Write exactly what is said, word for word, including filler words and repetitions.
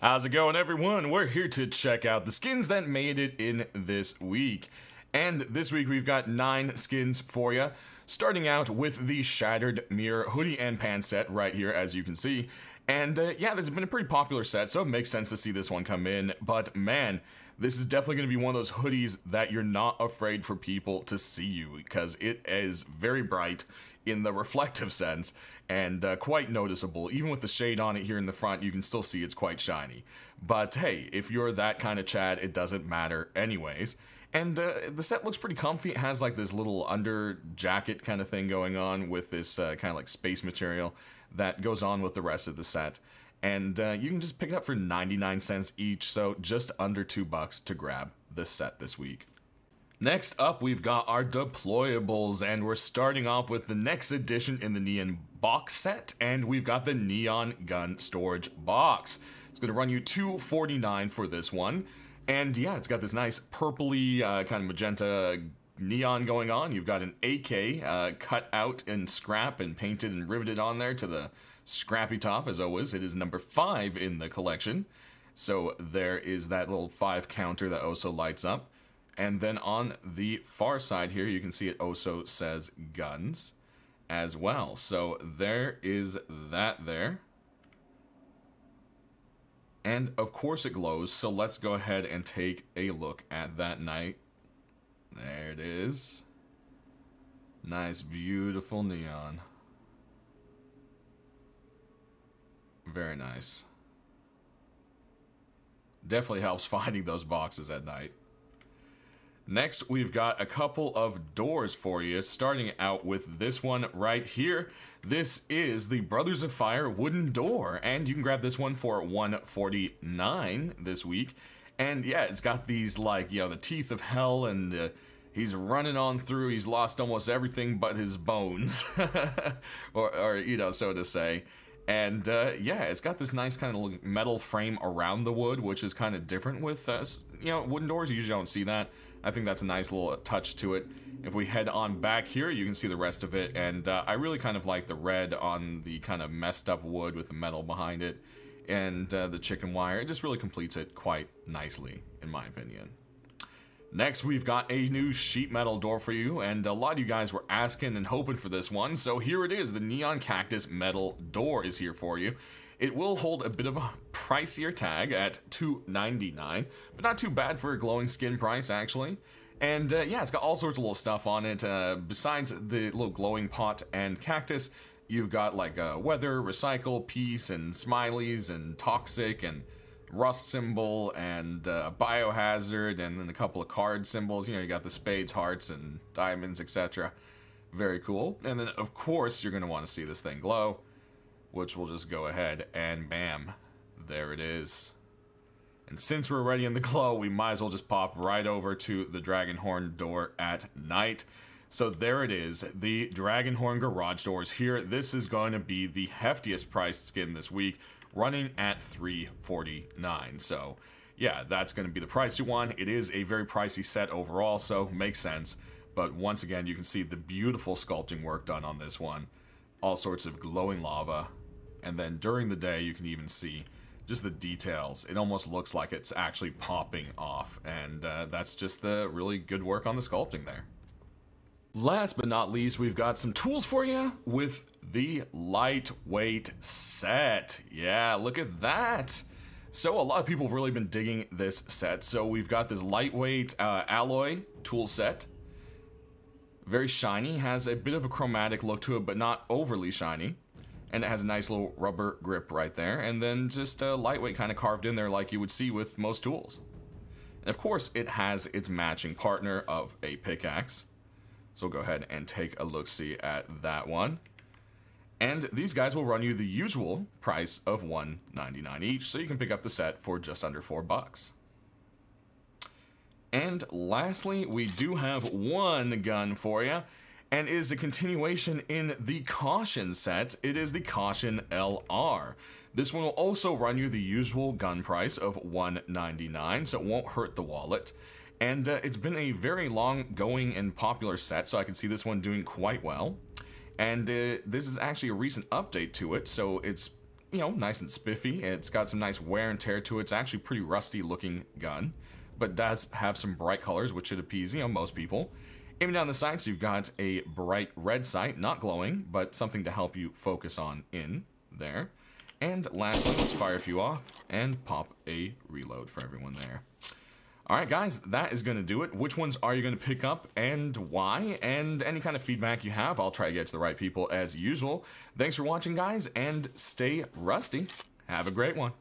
How's it going, everyone? We're here to check out the skins that made it in this week. And this week we've got nine skins for you, starting out with the Shattered Mirror hoodie and pan set right here, as you can see. And uh, yeah, this has been a pretty popular set, so it makes sense to see this one come in. But man, this is definitely going to be one of those hoodies that you're not afraid for people to see you, because it is very bright in the reflective sense, and uh, quite noticeable. Even with the shade on it here in the front, you can still see it's quite shiny. But hey, if you're that kind of Chad, it doesn't matter anyways. And uh, the set looks pretty comfy. It has like this little under jacket kind of thing going on with this uh, kind of like space material that goes on with the rest of the set. And uh, you can just pick it up for ninety-nine cents each, so just under two bucks to grab this set this week. Next up, we've got our deployables, and we're starting off with the next edition in the Neon box set, and we've got the Neon Gun Storage box. It's going to run you two forty-nine for this one, and yeah, it's got this nice purpley uh, kind of magenta neon going on. You've got an A K uh, cut out and scrap and painted and riveted on there to the scrappy top, as always. It is number five in the collection, so there is that little five counter that also lights up. And then on the far side here, you can see it also says guns as well. So there is that there. And of course it glows, so let's go ahead and take a look at that night. There it is. Nice, beautiful neon. Very nice. Definitely helps finding those boxes at night. Next, we've got a couple of doors for you, starting out with this one right here. This is the Brothers of Fire wooden door, and you can grab this one for one forty-nine this week. And yeah, it's got these, like, you know, the teeth of hell, and uh, he's running on through. He's lost almost everything but his bones, or, or, you know, so to say. And uh, yeah, it's got this nice kind of metal frame around the wood, which is kind of different with, uh, you know, wooden doors. You usually don't see that. I think that's a nice little touch to it. If we head on back here, you can see the rest of it. And uh, I really kind of like the red on the kind of messed up wood with the metal behind it. And uh, the chicken wire. It just really completes it quite nicely, in my opinion. Next, we've got a new sheet metal door for you, and a lot of you guys were asking and hoping for this one, so here it is. The Neon Cactus metal door is here for you. It will hold a bit of a pricier tag at two ninety-nine, but not too bad for a glowing skin price, actually. And uh, yeah, it's got all sorts of little stuff on it. Uh, besides the little glowing pot and cactus, you've got like uh, weather, recycle, peace, and smileys, and toxic, and rust symbol, and uh, biohazard, and then a couple of card symbols. You know, you got the spades, hearts, and diamonds, et cetera. Very cool. And then, of course, you're going to want to see this thing glow, which we'll just go ahead and bam, there it is. And since we're already in the glow, we might as well just pop right over to the Dragon Horn door at night. So there it is, the Dragon Horn garage doors here. This is going to be the heftiest priced skin this week, running at three forty-nine. So yeah, that's going to be the pricey one. It is a very pricey set overall, so makes sense. But once again, you can see the beautiful sculpting work done on this one. All sorts of glowing lava. And then during the day, you can even see just the details. It almost looks like it's actually popping off. And uh, that's just the really good work on the sculpting there. Last but not least, we've got some tools for you with the lightweight set. Yeah, look at that. So a lot of people have really been digging this set. So we've got this lightweight uh, alloy tool set. Very shiny, has a bit of a chromatic look to it, but not overly shiny. And it has a nice little rubber grip right there. And then just a lightweight kind of carved in there like you would see with most tools. And of course, it has its matching partner of a pickaxe. So we'll go ahead and take a look-see at that one. And these guys will run you the usual price of one ninety-nine each, so you can pick up the set for just under four bucks. And lastly, we do have one gun for you, and it is a continuation in the Caution set. It is the Caution L R. This one will also run you the usual gun price of one ninety-nine, so it won't hurt the wallet. And uh, it's been a very long going and popular set, so I can see this one doing quite well. And uh, this is actually a recent update to it, so it's you know, nice and spiffy. It's got some nice wear and tear to it. It's actually a pretty rusty looking gun, but does have some bright colors, which should appease, you know, most people. Aiming down the sights, you've got a bright red sight, not glowing, but something to help you focus on in there. And lastly, let's fire a few off and pop a reload for everyone there. All right, guys, that is going to do it. Which ones are you going to pick up and why? And any kind of feedback you have, I'll try to get to the right people as usual. Thanks for watching, guys, and stay rusty. Have a great one.